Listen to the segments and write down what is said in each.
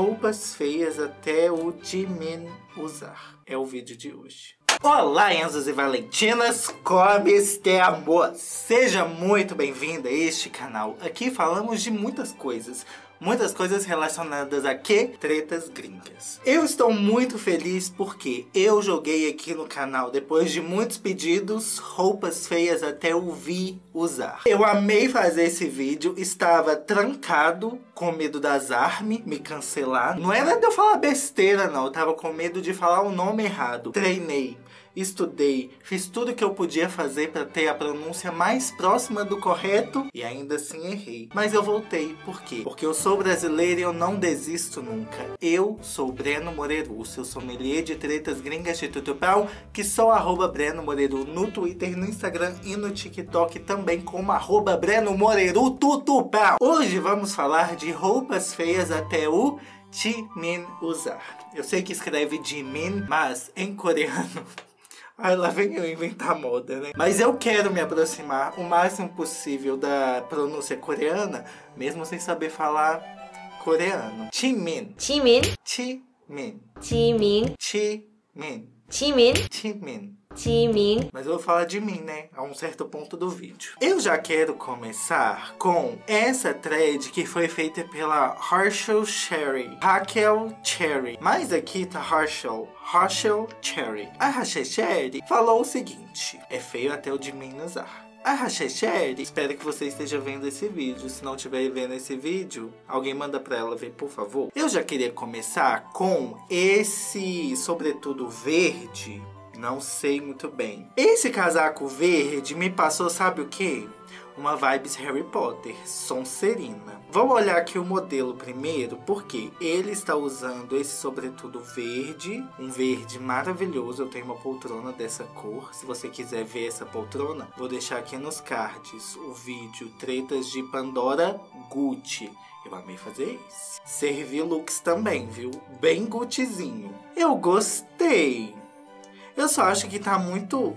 roupas feias até o Jimin usar. É o vídeo de hoje. Olá, Enzos e Valentinas, Cobes de Amor! Seja muito bem-vindo a este canal. Aqui falamos de muitas coisas relacionadas a quê? Tretas gringas. Eu estou muito feliz porque eu joguei aqui no canal, depois de muitos pedidos, roupas feias até o V usar. Eu amei fazer esse vídeo, estava trancado, com medo das ARMY me cancelar. Não era de eu falar besteira não, eu tava com medo de falar o nome errado. Treinei, estudei, fiz tudo que eu podia fazer para ter a pronúncia mais próxima do correto e ainda assim errei. Mas eu voltei, por quê? Porque eu sou brasileiro e eu não desisto nunca. Eu sou o Breno Moreru, seu sommelier de tretas gringas de tutupão, que sou @BrenoMoreru no Twitter, no Instagram e no TikTok, também como @BrenoMoreru tutupão. Hoje vamos falar de roupas feias até o Jimin usar. Eu sei que escreve Jimin, mas em coreano... Aí lá vem eu inventar moda, né? Mas eu quero me aproximar o máximo possível da pronúncia coreana, mesmo sem saber falar coreano. Jimin. Jimin. Jimin. Jimin. Jimin. Jimin. Jimin. Jimin. Mas eu vou falar de mim, né? A um certo ponto do vídeo. Eu já quero começar com essa thread que foi feita pela Harshil Cherry. Mas aqui tá Harshil Cherry. A Harshil Cherry falou o seguinte: é feio até o Jimin usar. A Harshil Cherry, espero que você esteja vendo esse vídeo. Se não estiver vendo esse vídeo, alguém manda pra ela ver, por favor. Eu já queria começar com esse sobretudo verde. Não sei muito bem. Esse casaco verde me passou, sabe o quê? Uma vibes Harry Potter, Sonserina. Vamos olhar aqui o modelo primeiro, porque ele está usando esse sobretudo verde, um verde maravilhoso. Eu tenho uma poltrona dessa cor. Se você quiser ver essa poltrona, vou deixar aqui nos cards o vídeo Tretas de Pandora Gucci. Eu amei fazer isso. Servi looks também, viu? Bem Guccizinho. Eu gostei. Eu só acho que tá muito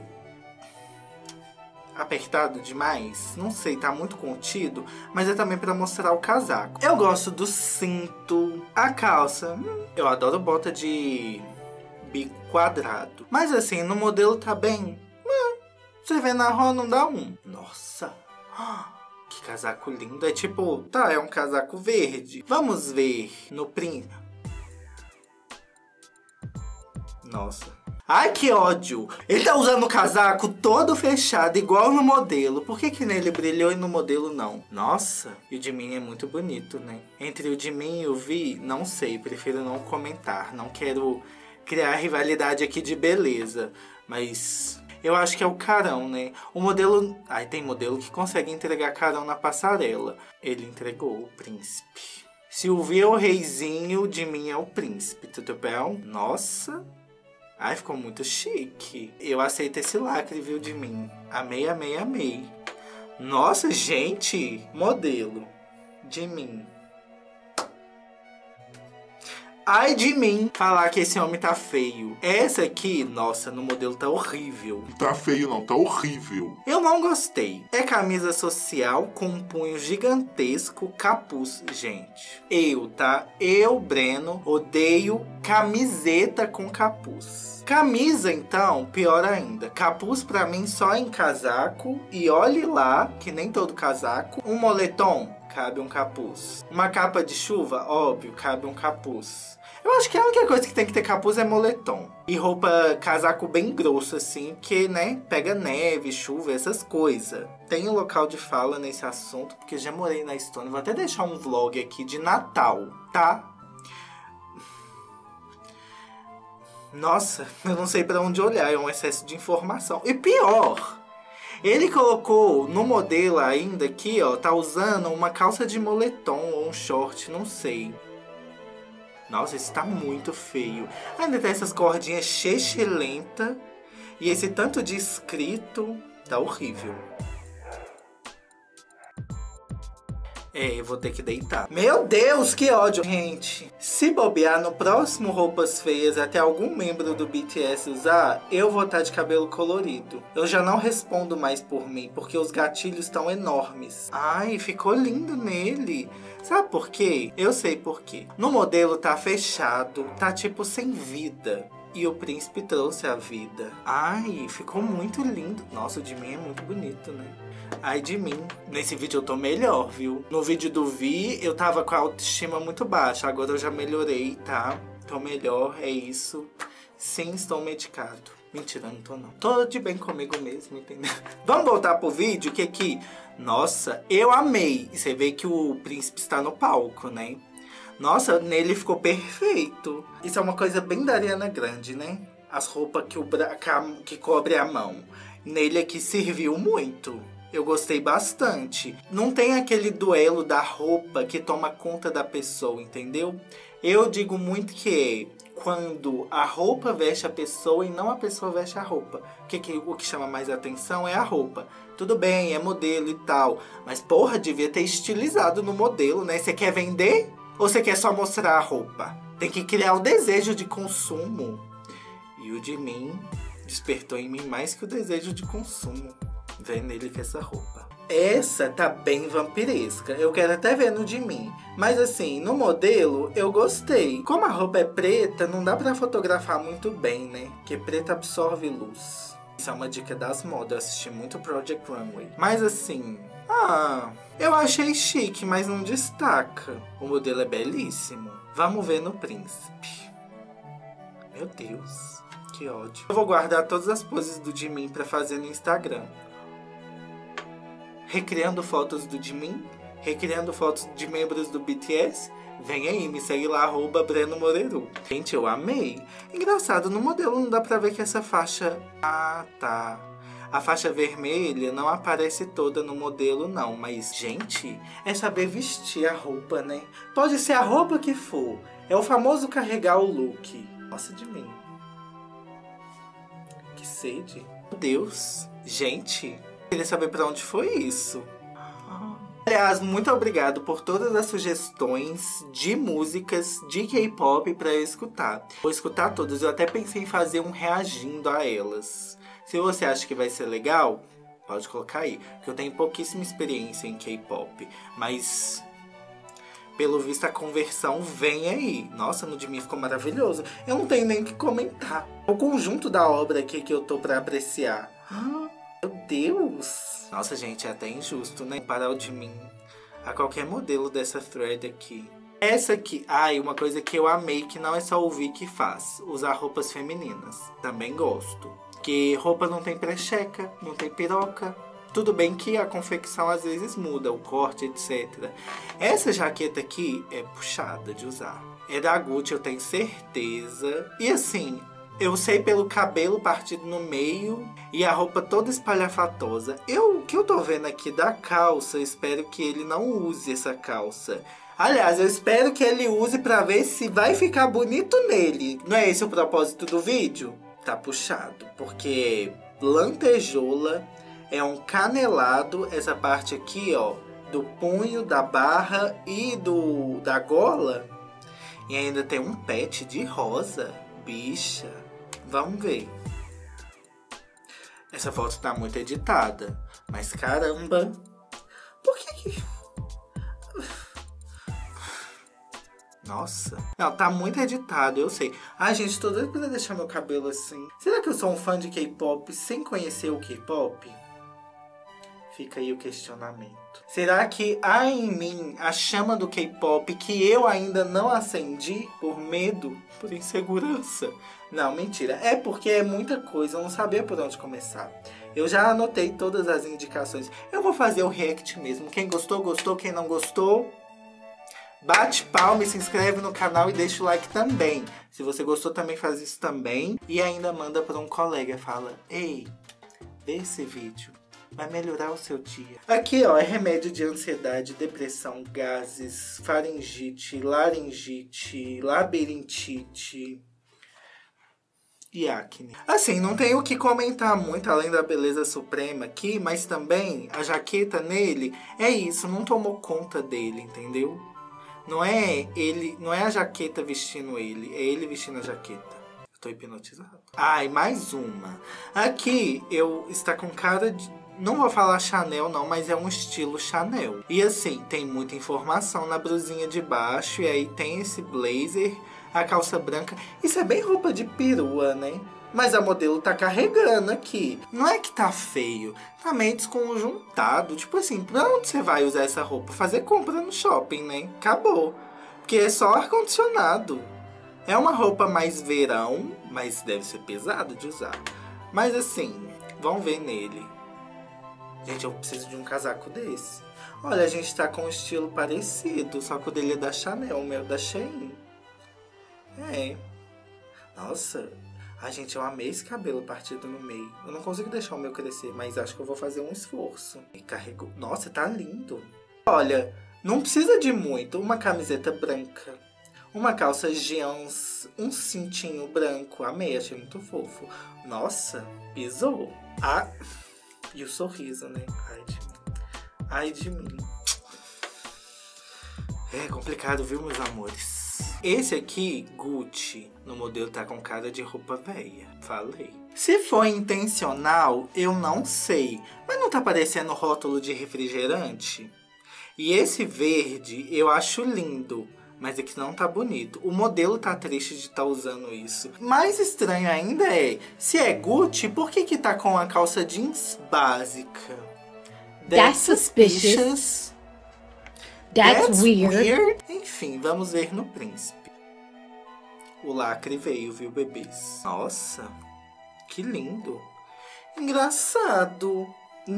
apertado demais, não sei, tá muito contido, mas é também pra mostrar o casaco. Eu gosto do cinto, a calça, eu adoro bota de bico quadrado. Mas assim, no modelo tá bem, você vê na rua não dá um. Nossa, que casaco lindo, é tipo, tá, é um casaco verde. Vamos ver no print. Nossa. Ai, que ódio! Ele tá usando o casaco todo fechado, igual no modelo. Por que que nele brilhou e no modelo não? Nossa, e o Jimin é muito bonito, né? Entre o Jimin e o V, não sei, prefiro não comentar. Não quero criar rivalidade aqui de beleza, mas... eu acho que é o carão, né? O modelo... ai, tem modelo que consegue entregar carão na passarela. Ele entregou o príncipe. Se o V é o reizinho, o Jimin é o príncipe, tudo bem? Nossa... ai, ficou muito chique. Eu aceito esse lacre, viu, de mim. Amei, amei, amei. Nossa, gente! Modelo. De mim. Ai, de mim! Falar que esse homem tá feio. Essa aqui, nossa, no modelo tá horrível. Não tá feio não, tá horrível. Eu não gostei. É camisa social com um punho gigantesco, capuz. Gente, eu, tá? Eu, Breno, odeio camiseta com capuz. Camisa, então, pior ainda. Capuz, pra mim, só em casaco. E olhe lá, que nem todo casaco. Um moletom, cabe um capuz. Uma capa de chuva, óbvio, cabe um capuz. Eu acho que a única coisa que tem que ter capuz é moletom. E roupa, casaco bem grosso, assim, que, né, pega neve, chuva, essas coisas. Tem um local de fala nesse assunto, porque já morei na Estônia. Vou até deixar um vlog aqui de Natal, tá? Nossa, eu não sei pra onde olhar, é um excesso de informação. E pior, ele colocou no modelo ainda aqui, ó, tá usando uma calça de moletom ou um short, não sei. Nossa, isso tá muito feio. Ainda tem essas cordinhas chechelenta e esse tanto de escrito, tá horrível. Eu vou ter que deitar. Meu Deus, que ódio, gente. Se bobear no próximo Roupas Feias, até algum membro do BTS usar, eu vou estar de cabelo colorido. Eu já não respondo mais por mim, porque os gatilhos estão enormes. Ai, ficou lindo nele. Sabe por quê? Eu sei por quê. No modelo tá fechado, tá tipo sem vida. E o príncipe trouxe a vida. Ai, ficou muito lindo. Nossa, o Jimin é muito bonito, né? Ai, Jimin. Nesse vídeo eu tô melhor, viu? No vídeo do V, eu tava com a autoestima muito baixa. Agora eu já melhorei, tá? Tô melhor, é isso. Sim, estou medicado. Mentira, não tô não. Tô de bem comigo mesmo, entendeu? Vamos voltar pro vídeo, que aqui... Nossa, eu amei. E você vê que o príncipe está no palco, né? Nossa, nele ficou perfeito. Isso é uma coisa bem da Ariana Grande, né? As roupas que cobre a mão. Nele aqui serviu muito. Eu gostei bastante. Não tem aquele duelo da roupa que toma conta da pessoa, entendeu? Eu digo muito que quando a roupa veste a pessoa e não a pessoa veste a roupa. O que chama mais atenção é a roupa. Tudo bem, é modelo e tal. Mas porra, devia ter estilizado no modelo, né? Você quer vender? Ou você quer só mostrar a roupa? Tem que criar o desejo de consumo. E o Jimin despertou em mim mais que o desejo de consumo. Vem nele com essa roupa. Essa tá bem vampiresca. Eu quero até ver no Jimin. Mas assim, no modelo, eu gostei. Como a roupa é preta, não dá pra fotografar muito bem, né? Porque preta absorve luz. Isso é uma dica das modas. Eu assisti muito Project Runway. Mas assim... Ah, eu achei chique, mas não destaca. O modelo é belíssimo. Vamos ver no príncipe. Meu Deus, que ódio. Eu vou guardar todas as poses do Jimin pra fazer no Instagram. Recriando fotos do Jimin, recriando fotos de membros do BTS. Vem aí, me segue lá, @BrenoMoreru. Gente, eu amei. Engraçado, no modelo não dá pra ver que essa faixa... Ah, tá. A faixa vermelha não aparece toda no modelo, não. Mas, gente, é saber vestir a roupa, né? Pode ser a roupa que for. É o famoso carregar o look. Nossa, Jimin. Que sede. Meu Deus. Gente, queria saber pra onde foi isso. Aliás, muito obrigado por todas as sugestões de músicas de K-pop pra eu escutar. Vou escutar todas. Eu até pensei em fazer um reagindo a elas. Se você acha que vai ser legal, pode colocar aí. Porque eu tenho pouquíssima experiência em K-pop. Mas, pelo visto, a conversão vem aí. Nossa, no de mim ficou maravilhoso. Eu não tenho nem o que comentar. O conjunto da obra aqui que eu tô pra apreciar. Meu Deus! Nossa, gente, é até injusto, né? Comparar o de mim a qualquer modelo dessa thread aqui. Essa aqui, ai, uma coisa que eu amei, que não é só ouvir que faz. Usar roupas femininas. Também gosto. Porque roupa não tem precheca, não tem piroca. Tudo bem que a confecção às vezes muda, o corte, etc. Essa jaqueta aqui é puxada de usar. É da Gucci, eu tenho certeza. E assim, eu sei pelo cabelo partido no meio e a roupa toda espalhafatosa. O que eu tô vendo aqui da calça, eu espero que ele não use essa calça. Aliás, eu espero que ele use pra ver se vai ficar bonito nele. Não é esse o propósito do vídeo? Tá puxado, porque lantejola é um canelado, essa parte aqui, ó, do punho, da barra e da gola. E ainda tem um pet de rosa, bicha. Vamos ver. Essa foto tá muito editada, mas caramba. Por que... Nossa. Não, tá muito editado, eu sei. Ai, gente, tô doido pra deixar meu cabelo assim. Será que eu sou um fã de K-pop sem conhecer o K-pop? Fica aí o questionamento. Será que há em mim a chama do K-pop que eu ainda não acendi? Por medo? Por insegurança? Não, mentira. É porque é muita coisa, eu não sabia por onde começar. Eu já anotei todas as indicações. Eu vou fazer o react mesmo. Quem gostou, gostou. Quem não gostou... Bate palma e se inscreve no canal e deixa o like também. Se você gostou, também faz isso também. E ainda manda para um colega, fala: ei, vê esse vídeo, vai melhorar o seu dia. Aqui, ó, é remédio de ansiedade, depressão, gases, faringite, laringite, labirintite. de acne. Assim, não tenho o que comentar muito além da beleza suprema aqui, mas também a jaqueta nele é isso, não tomou conta dele, entendeu? Não é ele, não é a jaqueta vestindo ele, é ele vestindo a jaqueta. Eu tô hipnotizado. Ai, mais uma. Aqui eu está com cara de... Não vou falar Chanel não, mas é um estilo Chanel. E assim, tem muita informação na blusinha de baixo. E aí tem esse blazer, a calça branca. Isso é bem roupa de perua, né? Mas a modelo tá carregando aqui. Não é que tá feio, tá meio desconjuntado. Tipo assim, pra onde você vai usar essa roupa? Fazer compra no shopping, né? Acabou. Porque é só ar-condicionado. É uma roupa mais verão, mas deve ser pesado de usar. Mas assim, vão ver nele. Gente, eu preciso de um casaco desse. Olha, a gente tá com um estilo parecido, só que o dele é da Chanel, o meu é da Shein. É. Nossa. Ai, gente, eu amei esse cabelo partido no meio. Eu não consigo deixar o meu crescer, mas acho que eu vou fazer um esforço. E carregou. Nossa, tá lindo. Olha, não precisa de muito. Uma camiseta branca. Uma calça jeans, um cintinho branco. Amei, achei muito fofo. Nossa, pisou. Ah... E o sorriso, né? Ai de mim. É complicado, viu, meus amores? Esse aqui, Gucci, no modelo tá com cara de roupa velha. Falei. Se foi intencional, eu não sei. Mas não tá parecendo rótulo de refrigerante? E esse verde eu acho lindo. Mas é que não tá bonito. O modelo tá triste de tá usando isso. Mais estranho ainda é... Se é Gucci, por que que tá com a calça jeans básica? That's suspicious. That's weird. Enfim, vamos ver no príncipe. O lacre veio, viu, bebês? Nossa, que lindo. Engraçado.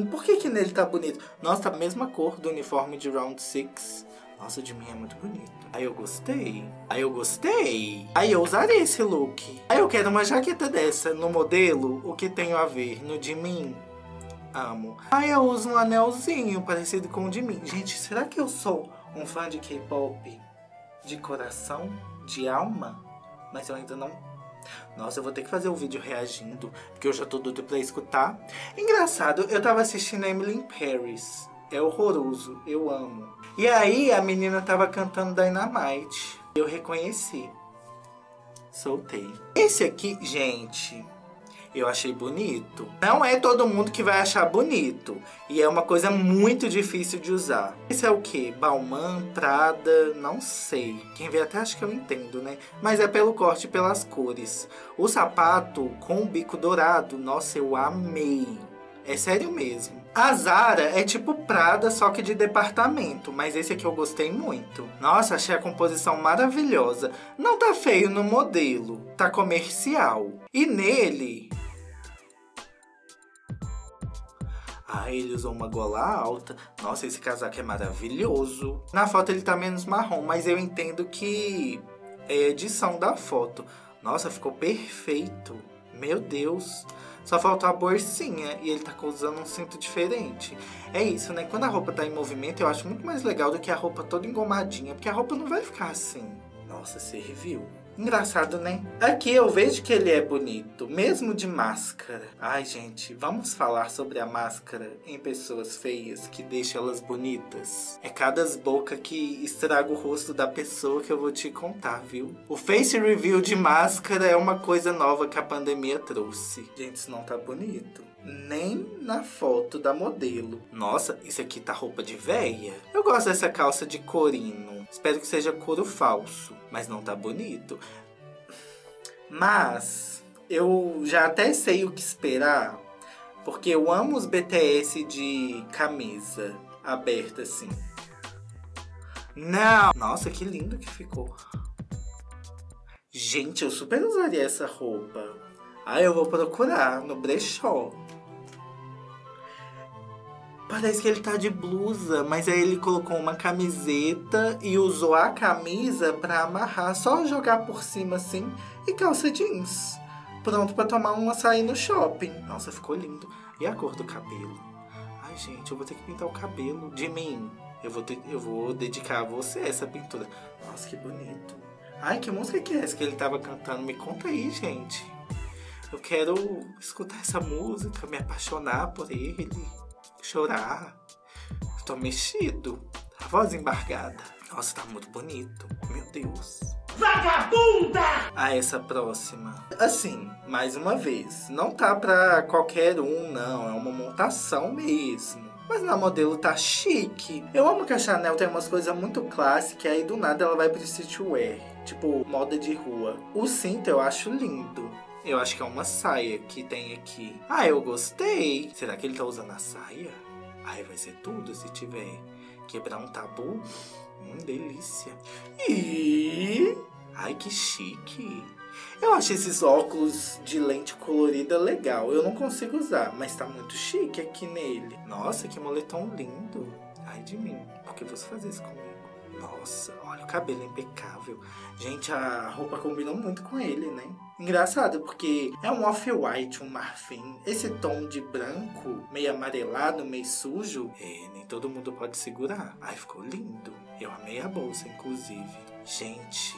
Por que que nele tá bonito? Nossa, tá a mesma cor do uniforme de Round 6. Nossa, o de mim é muito bonito. Aí eu gostei. Aí eu gostei. Aí eu usarei esse look. Aí eu quero uma jaqueta dessa. No modelo, o que tenho a ver? No de mim, amo. Aí eu uso um anelzinho parecido com o de mim. Gente, será que eu sou um fã de K-pop? De coração? De alma? Mas eu ainda não... Nossa, eu vou ter que fazer um vídeo reagindo. Porque eu já tô doido pra escutar. Engraçado, eu tava assistindo a Emily in Paris. É horroroso, eu amo. E aí, a menina tava cantando Dynamite. Eu reconheci. Soltei. Esse aqui, gente, eu achei bonito. Não é todo mundo que vai achar bonito. E é uma coisa muito difícil de usar. Esse é o quê? Balmain, Prada, não sei. Quem vê até acho que eu entendo, né? Mas é pelo corte e pelas cores. O sapato com o bico dourado, nossa, eu amei. É sério mesmo. A Zara é tipo Prada, só que de departamento. Mas esse aqui eu gostei muito. Nossa, achei a composição maravilhosa. Não tá feio no modelo. Tá comercial. E nele... Ah, ele usou uma gola alta. Nossa, esse casaco é maravilhoso. Na foto ele tá menos marrom, mas eu entendo que... é a edição da foto. Nossa, ficou perfeito. Meu Deus. Só faltou a bolsinha e ele tá usando um cinto diferente. É isso, né? Quando a roupa tá em movimento, eu acho muito mais legal do que a roupa toda engomadinha. Porque a roupa não vai ficar assim. Nossa, serviu. Engraçado, né? Aqui eu vejo que ele é bonito, mesmo de máscara. Ai, gente, vamos falar sobre a máscara em pessoas feias que deixam elas bonitas? É cada boca que estraga o rosto da pessoa que eu vou te contar, viu? O face reveal de máscara é uma coisa nova que a pandemia trouxe. Gente, isso não tá bonito. Nem na foto da modelo. Nossa, isso aqui tá roupa de véia. Eu gosto dessa calça de corino. Espero que seja couro falso, mas não tá bonito. Mas eu já até sei o que esperar, porque eu amo os BTS de camisa aberta assim. Não! Nossa, que lindo que ficou. Gente, eu super usaria essa roupa. Ah, eu vou procurar no brechó. Parece que ele tá de blusa, mas aí ele colocou uma camiseta e usou a camisa pra amarrar. Só jogar por cima assim e calça jeans. Pronto pra tomar um açaí no shopping. Nossa, ficou lindo. E a cor do cabelo? Ai, gente, eu vou ter que pintar o cabelo de mim. Eu vou dedicar a você essa pintura. Nossa, que bonito. Ai, que música que é essa que ele tava cantando? Me conta aí, gente. Eu quero escutar essa música, me apaixonar por ele, chorar. Eu tô mexido, a voz embargada. Nossa, tá muito bonito, meu Deus. Vagabunda! Ah, essa próxima. Assim, mais uma vez, não tá pra qualquer um, não. É uma montação mesmo. Mas na modelo tá chique. Eu amo que a Chanel tem umas coisas muito clássicas, aí do nada ela vai pro streetwear. Tipo, moda de rua. O cinto eu acho lindo. Eu acho que é uma saia que tem aqui. Ah, eu gostei. Será que ele tá usando a saia? Ai, vai ser tudo se tiver. Quebrar um tabu. Delícia. E... ai, que chique. Eu acho esses óculos de lente colorida legal. Eu não consigo usar, mas tá muito chique aqui nele. Nossa, que moletom lindo. Ai de mim, por que você faz isso comigo? Nossa, olha o cabelo impecável. Gente, a roupa combinou muito com ele, né? Engraçado, porque é um off-white, um marfim. Esse tom de branco, meio amarelado, meio sujo. É, nem todo mundo pode segurar. Ai, ficou lindo. Eu amei a bolsa, inclusive. Gente,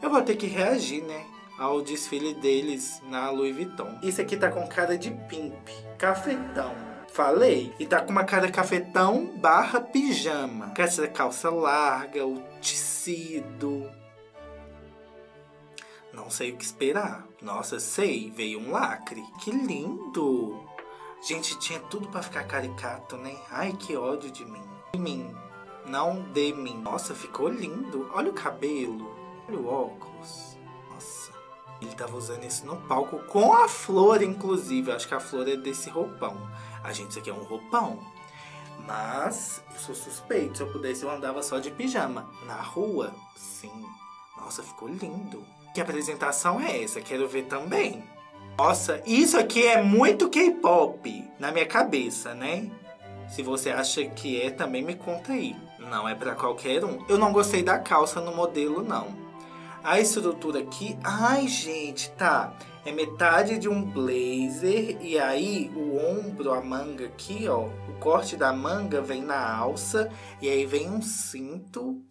eu vou ter que reagir, né? Ao desfile deles na Louis Vuitton. Isso aqui tá com cara de pimp. Cafetão. Falei. E tá com uma cara cafetão barra pijama. Com essa calça larga, o tecido. Não sei o que esperar. Nossa, sei. Veio um lacre. Que lindo. Gente, tinha tudo pra ficar caricato, né? Ai, que ódio de mim. De mim. Não de mim. Nossa, ficou lindo. Olha o cabelo. Olha o óculos. Nossa. Ele tava usando isso no palco com a flor, inclusive. Eu acho que a flor é desse roupão. A gente, isso aqui é um roupão. Mas eu sou suspeito. Se eu pudesse, eu andava só de pijama. Na rua, sim. Nossa, ficou lindo. Que apresentação é essa? Quero ver também. Nossa, isso aqui é muito K-pop. Na minha cabeça, né? Se você acha que é, também me conta aí. Não é pra qualquer um. Eu não gostei da calça no modelo, não. A estrutura aqui... ai, gente, tá... é metade de um blazer e aí o ombro, a manga aqui, ó, o corte da manga vem na alça e aí vem um cinto.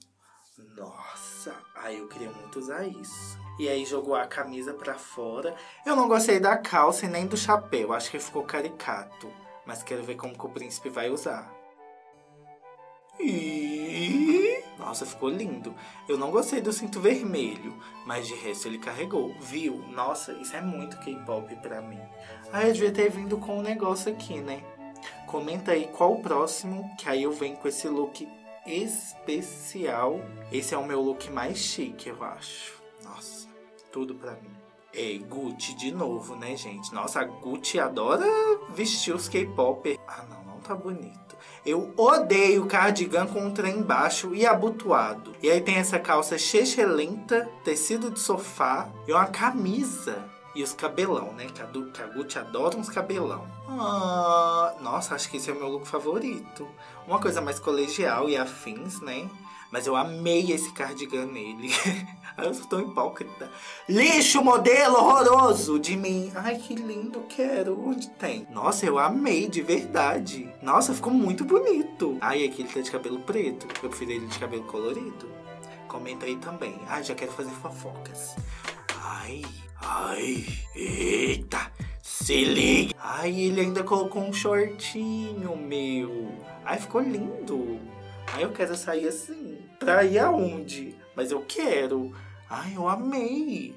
Nossa, ai eu queria muito usar isso. E aí jogou a camisa pra fora. Eu não gostei da calça e nem do chapéu, acho que ficou caricato. Mas quero ver como que o príncipe vai usar. E... nossa, ficou lindo. Eu não gostei do cinto vermelho, mas de resto ele carregou. Viu? Nossa, isso é muito K-pop pra mim. Ah, eu devia ter vindo com um negócio aqui, né? Comenta aí qual o próximo, que aí eu venho com esse look especial. Esse é o meu look mais chique, eu acho. Nossa, tudo pra mim. É, Gucci de novo, né, gente? Nossa, a Gucci adora vestir os K-pop. Ah, não, não tá bonito. Eu odeio cardigan com um trem baixo e abotoado. E aí tem essa calça chechelenta, tecido de sofá e uma camisa. E os cabelão, né? Que a Gucci adora uns cabelão. Ah, nossa, acho que esse é o meu look favorito. Uma coisa mais colegial e afins, né? Mas eu amei esse cardigan nele. Eu sou tão hipócrita. Lixo, modelo horroroso de mim. Ai, que lindo, quero. Onde tem? Nossa, eu amei, de verdade. Nossa, ficou muito bonito. Ai, aqui ele tá de cabelo preto. Eu prefiro ele de cabelo colorido. Comenta aí também. Ai, já quero fazer fofocas. Ai, ai, eita. Se liga. Ai, ele ainda colocou um shortinho, meu. Ai, ficou lindo. Ai, eu quero sair assim. Pra ir aonde? Mas eu quero. Ai, eu amei.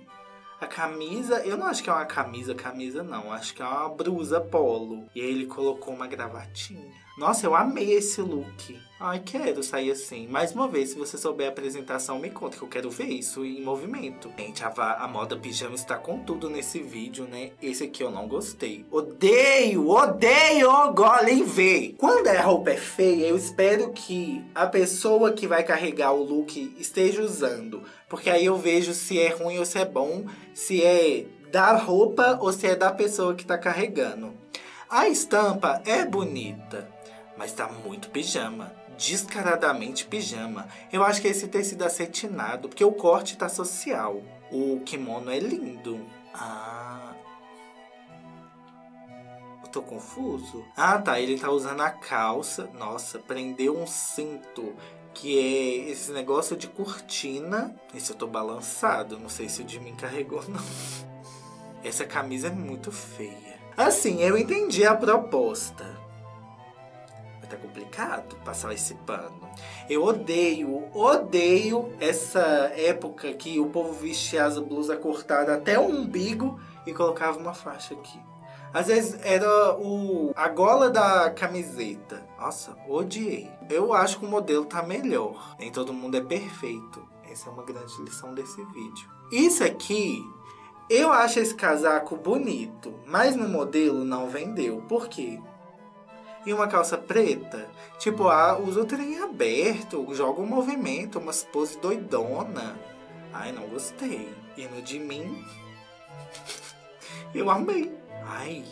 A camisa, eu não acho que é uma camisa não. Acho que é uma blusa polo. E aí ele colocou uma gravatinha. Nossa, eu amei esse look. Ai, quero sair assim. Mais uma vez, se você souber a apresentação, me conta que eu quero ver isso em movimento. Gente, a moda pijama está com tudo nesse vídeo, né? Esse aqui eu não gostei. Odeio agora em ver. Quando a roupa é feia, eu espero que a pessoa que vai carregar o look esteja usando. Porque aí eu vejo se é ruim ou se é bom. Se é da roupa ou se é da pessoa que tá carregando. A estampa é bonita, mas tá muito pijama. Descaradamente pijama. Eu acho que esse tecido acetinado, porque o corte tá social. O kimono é lindo. Ah... eu tô confuso. Ah, tá. Ele tá usando a calça. Nossa, prendeu um cinto. Que é esse negócio de cortina. Esse eu tô balançado. Não sei se o Jimin carregou, não. Essa camisa é muito feia. Assim, eu entendi a proposta. Mas tá complicado passar esse pano. Eu odeio essa época que o povo vestia as blusas cortadas até o umbigo e colocava uma faixa aqui. Às vezes era a gola da camiseta. Nossa, odiei. Eu acho que o modelo tá melhor. Nem todo mundo é perfeito. Essa é uma grande lição desse vídeo. Isso aqui, eu acho esse casaco bonito, mas no modelo não vendeu. Por quê? E uma calça preta? Tipo, usa o trem aberto, joga um movimento, umas poses doidona. Ai, não gostei. E no Jimin, eu amei. Ai,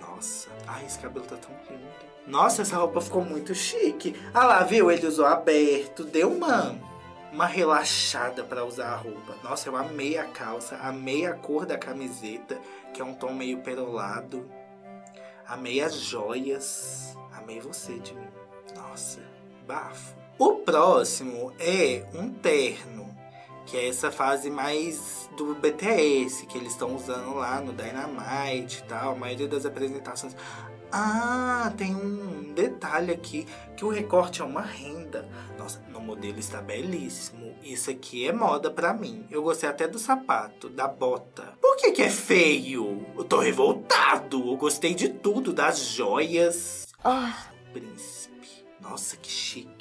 nossa. Ai, esse cabelo tá tão lindo. Nossa, essa roupa ficou muito chique. Ah lá, viu? Ele usou aberto. Deu uma relaxada pra usar a roupa. Nossa, eu amei a calça. Amei a cor da camiseta, que é um tom meio perolado. Amei as joias. Amei você, Jimin. Nossa, bafo. O próximo é um terno. Que é essa fase mais do BTS, que eles estão usando lá no Dynamite e tal, a maioria das apresentações. Ah, tem um detalhe aqui, que o recorte é uma renda. Nossa, no modelo está belíssimo. Isso aqui é moda pra mim. Eu gostei até do sapato, da bota. Por que é feio? Eu tô revoltado. Eu gostei de tudo, das joias. Ah, príncipe. Nossa, que chique.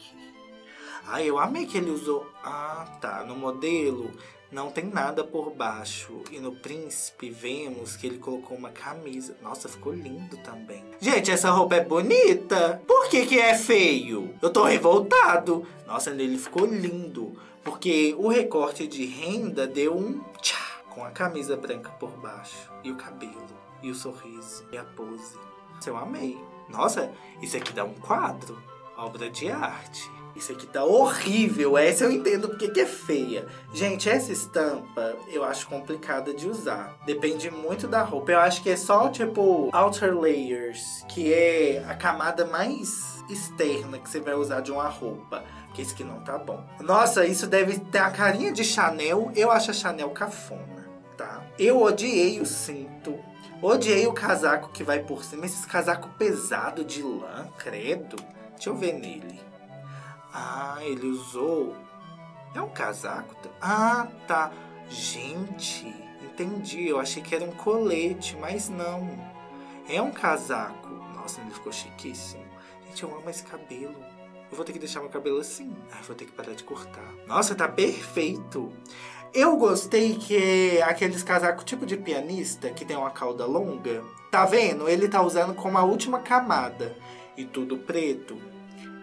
Ai, eu amei que ele usou... Ah, tá. No modelo, não tem nada por baixo. E no príncipe, vemos que ele colocou uma camisa. Nossa, ficou lindo também. Gente, essa roupa é bonita. Por que é feio? Eu tô revoltado. Nossa, ele ficou lindo. Porque o recorte de renda deu um tchá. Com a camisa branca por baixo. E o cabelo. E o sorriso. E a pose. Nossa, eu amei. Nossa, isso aqui dá um quadro. Obra de arte. Isso aqui tá horrível, essa eu entendo porque é feia. Gente, essa estampa eu acho complicada de usar. Depende muito da roupa. Eu acho que é só, tipo, outer layers, que é a camada mais externa que você vai usar de uma roupa. Porque isso aqui não tá bom. Nossa, isso deve ter a carinha de Chanel. Eu acho a Chanel cafona, tá? Eu odiei o cinto. Odiei o casaco que vai por cima. Esse casaco pesado de lã, credo. Deixa eu ver nele. Ah, ele usou... É um casaco? Ah, tá. Gente, entendi. Eu achei que era um colete, mas não. É um casaco. Nossa, ele ficou chiquíssimo. Gente, eu amo esse cabelo. Eu vou ter que deixar meu cabelo assim. Ai, vou ter que parar de cortar. Nossa, tá perfeito. Eu gostei que é aqueles casacos tipo de pianista, que tem uma cauda longa. Tá vendo? Ele tá usando como a última camada. E tudo preto.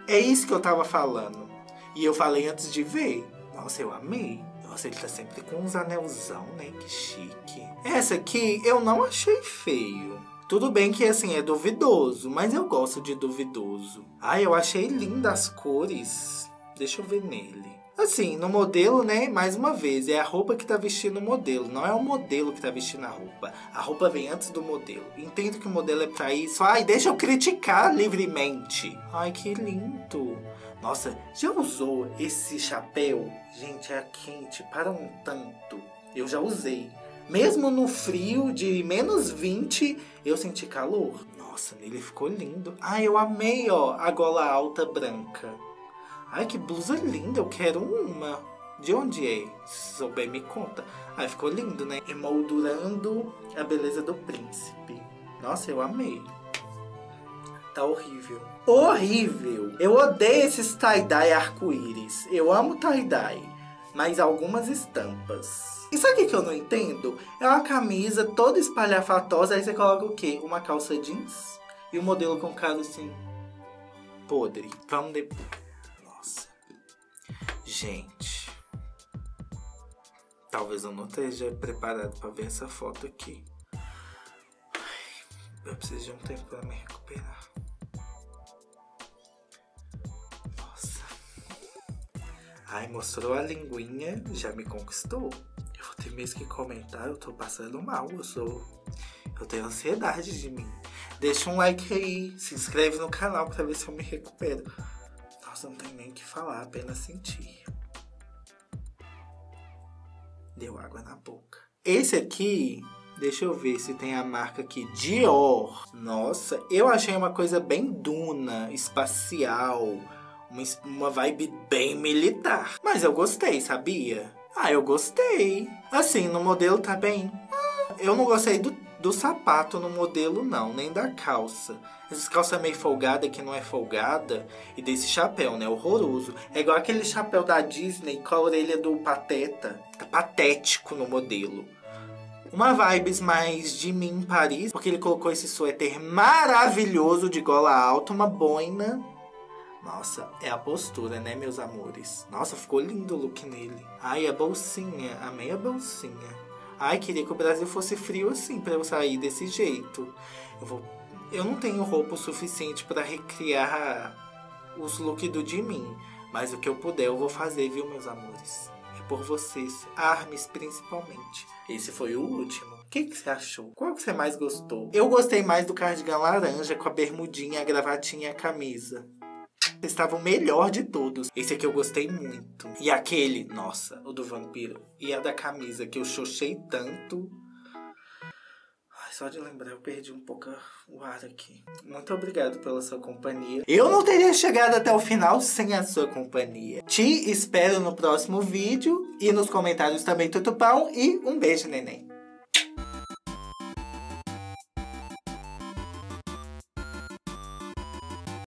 É isso que eu tava falando. E eu falei antes de ver. Nossa, eu amei. Nossa, ele tá sempre com uns anelzão, né? Que chique. Essa aqui eu não achei feio. Tudo bem que, assim, é duvidoso. Mas eu gosto de duvidoso. Ai, eu achei linda as cores. Deixa eu ver nele. Assim, no modelo, né? Mais uma vez, é a roupa que tá vestindo o modelo. Não é o modelo que tá vestindo a roupa. A roupa vem antes do modelo. Entendo que o modelo é pra isso. Ai, deixa eu criticar livremente. Ai, que lindo. Nossa, já usou esse chapéu? Gente, é quente para um tanto. Eu já usei. Mesmo no frio de menos 20, eu senti calor. Nossa, ele ficou lindo. Ai, eu amei, ó, a gola alta branca. Ai, que blusa linda, eu quero uma. De onde é? Se souber, me conta. Ai, ficou lindo, né? Emoldurando a beleza do príncipe. Nossa, eu amei. Tá horrível. Horrível! Eu odeio esses tie-dye arco-íris. Eu amo tie-dye, mas algumas estampas. E sabe o que eu não entendo? É uma camisa toda espalhafatosa, aí você coloca o quê? Uma calça jeans e um modelo com cara assim... podre. Vamos depois. Gente, talvez eu não esteja preparado para ver essa foto aqui. Ai, eu preciso de um tempo para me recuperar. Nossa. Ai, mostrou a linguinha, já me conquistou. Eu vou ter mesmo que comentar, eu tô passando mal, eu tenho ansiedade de mim. Deixa um like aí, se inscreve no canal para ver se eu me recupero. Não tem nem o que falar, apenas sentir. Deu água na boca. Esse aqui Deixa eu ver se tem a marca aqui. Dior. Nossa, eu achei uma coisa bem duna, espacial. Uma vibe bem militar. Mas eu gostei, sabia? Ah, eu gostei. Assim, no modelo tá bem. Eu não gostei do sapato no modelo, não. Nem da calça. Essas calças meio folgada que não é folgada. E desse chapéu, né? Horroroso. É igual aquele chapéu da Disney com a orelha do Pateta. Tá patético no modelo. Uma vibes mais Jimin em Paris, porque ele colocou esse suéter maravilhoso de gola alta, uma boina. Nossa, é a postura, né, meus amores? Nossa, ficou lindo o look nele. Ai, a bolsinha. Amei a bolsinha. Ai, queria que o Brasil fosse frio assim, pra eu sair desse jeito. Eu não tenho roupa o suficiente pra recriar os looks do Jimin. Mas o que eu puder, eu vou fazer, viu, meus amores? Por vocês, ARMYs principalmente. Esse foi o último. O que você achou? Qual que você mais gostou? Eu gostei mais do cardigan laranja com a bermudinha, a gravatinha e a camisa. Estava o melhor de todos. Esse aqui eu gostei muito. E aquele, nossa, o do vampiro. E a da camisa que eu xoxei tanto. Só de lembrar, eu perdi um pouco o ar aqui. Muito obrigado pela sua companhia. Eu não teria chegado até o final sem a sua companhia. Te espero no próximo vídeo. E nos comentários também, tutupão. E um beijo, neném.